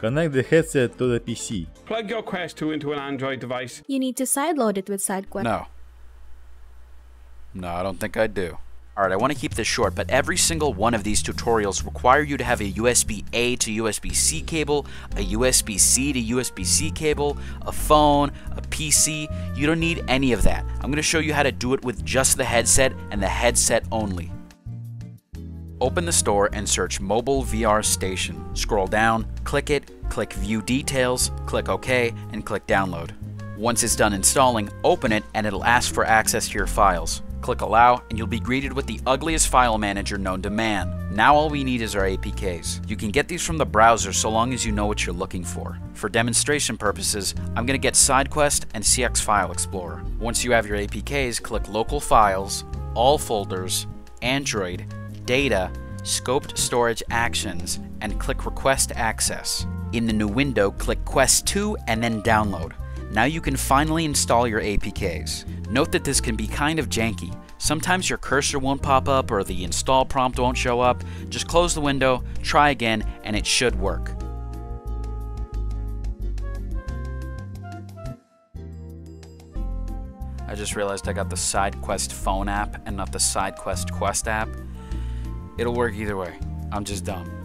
Connect the headset to the PC. Plug your Quest 2 into an Android device. You need to sideload it with SideQuest. No, I don't think I do. Alright, I want to keep this short, but every single one of these tutorials require you to have a USB-A to USB-C cable, a USB-C to USB-C cable, a phone, a PC. You don't need any of that. I'm going to show you how to do it with just the headset and the headset only. Open the store and search Mobile VR Station. Scroll down, click it, click View Details, click OK, and click Download. Once it's done installing, open it and it'll ask for access to your files. Click Allow and you'll be greeted with the ugliest file manager known to man. Now all we need is our APKs. You can get these from the browser so long as you know what you're looking for. For demonstration purposes, I'm going to get SideQuest and CX File Explorer. Once you have your APKs, click Local Files, All Folders, Android, Data, Scoped Storage Actions, and click Request Access. In the new window, click Quest 2 and then Download. Now you can finally install your APKs. Note that this can be kind of janky. Sometimes your cursor won't pop up or the install prompt won't show up. Just close the window, try again, and it should work. I just realized I got the SideQuest phone app and not the SideQuest Quest app. It'll work either way. I'm just dumb.